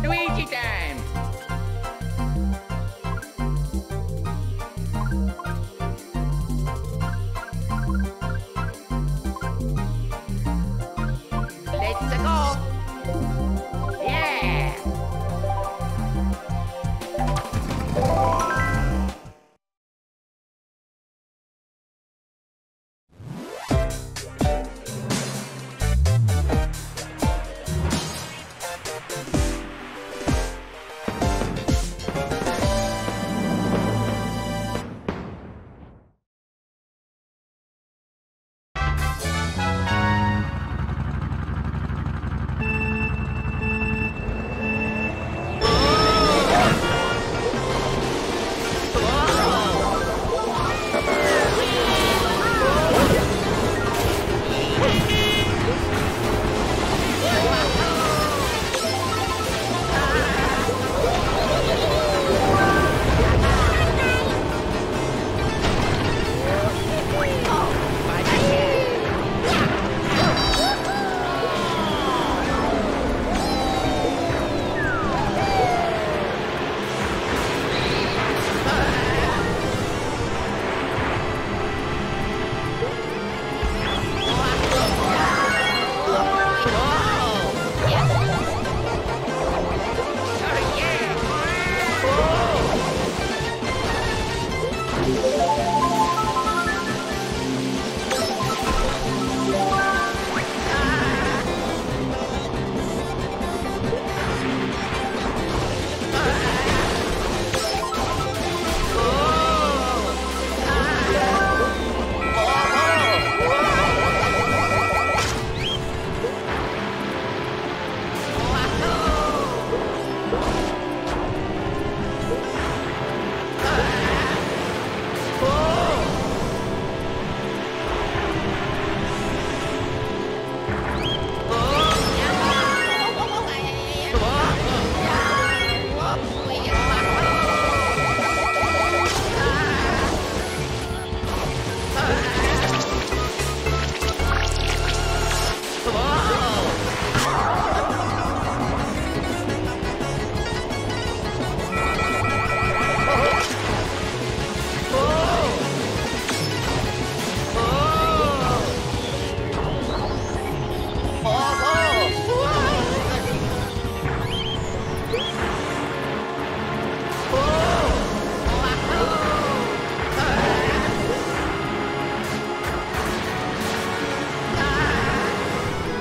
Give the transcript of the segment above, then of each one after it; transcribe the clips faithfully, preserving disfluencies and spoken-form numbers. Luigi time! Let's go!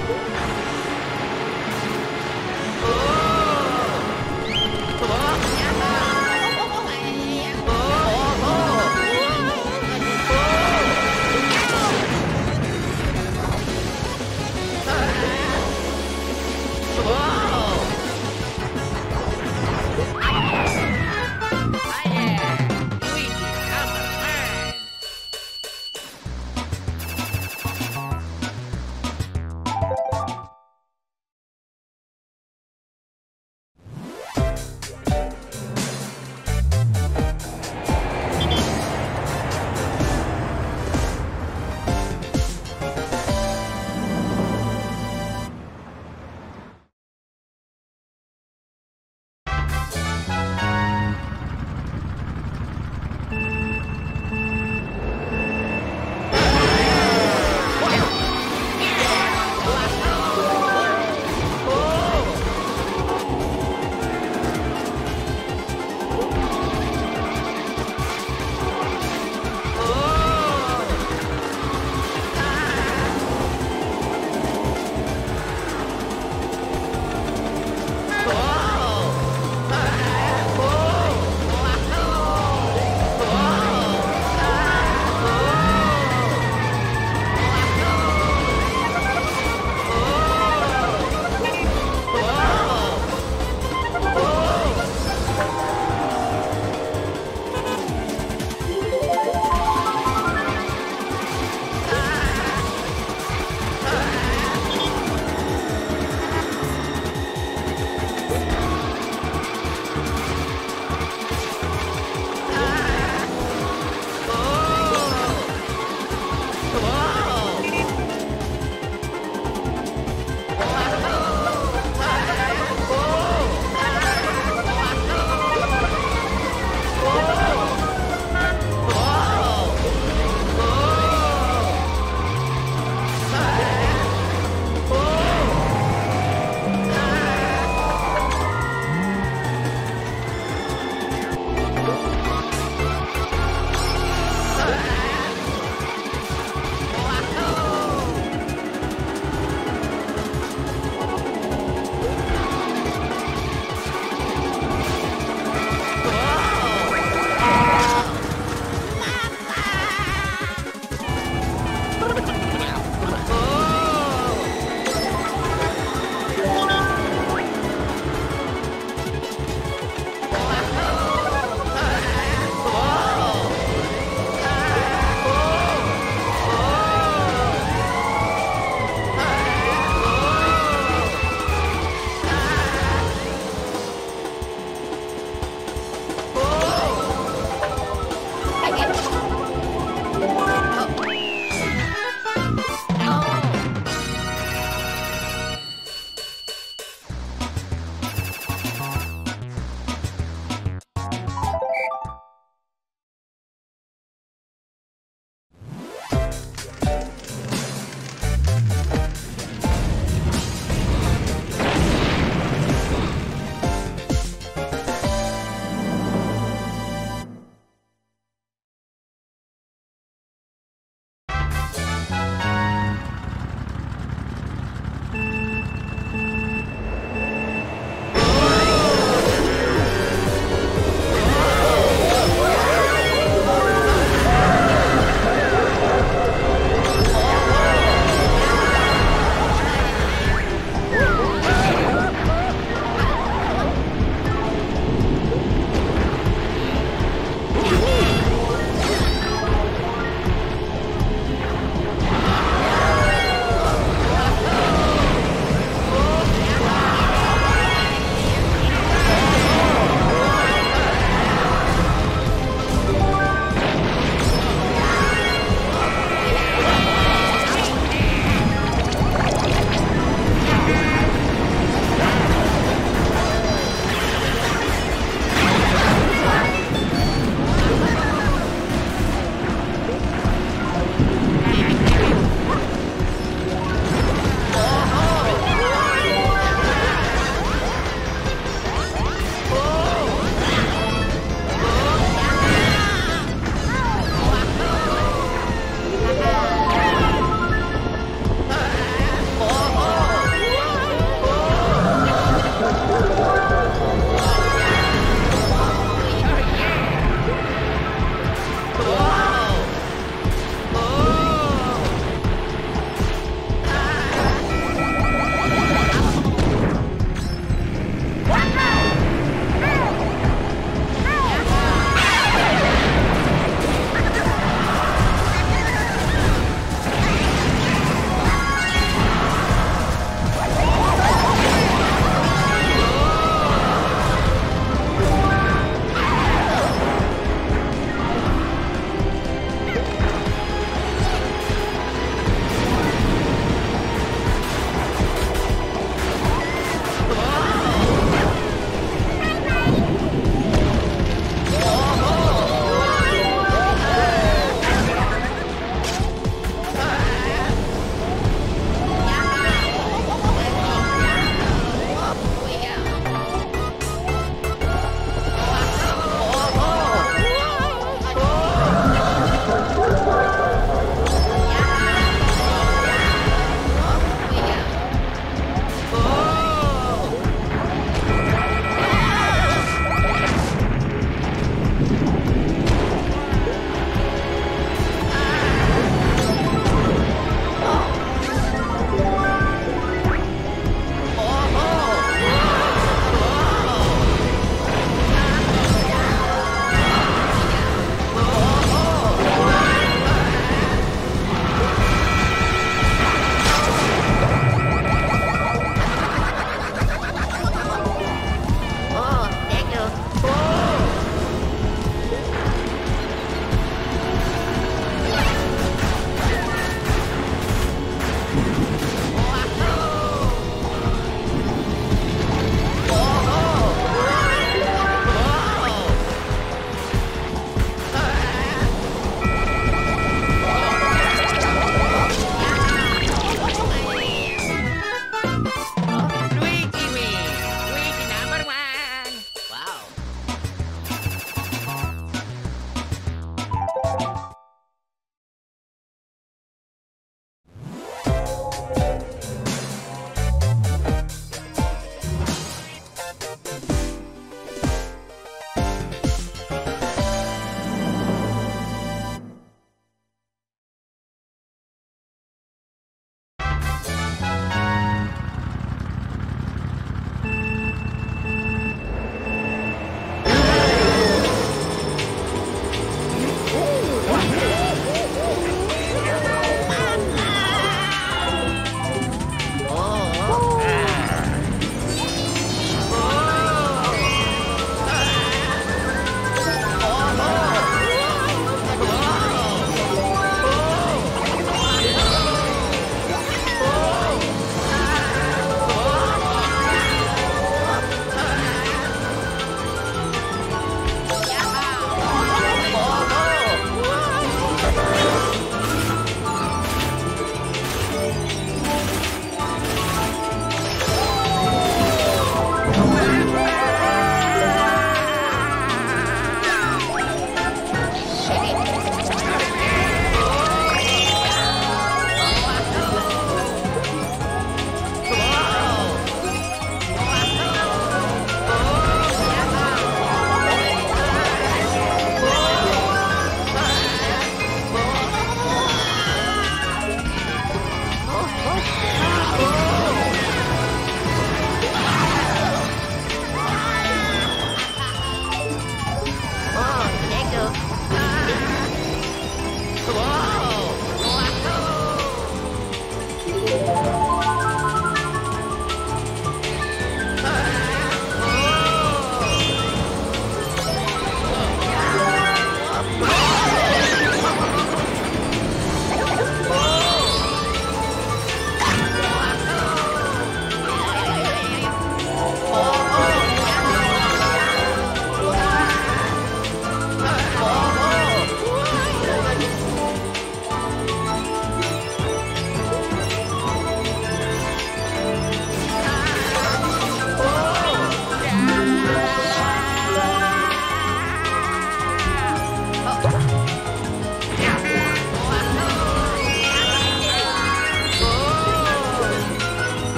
Yeah!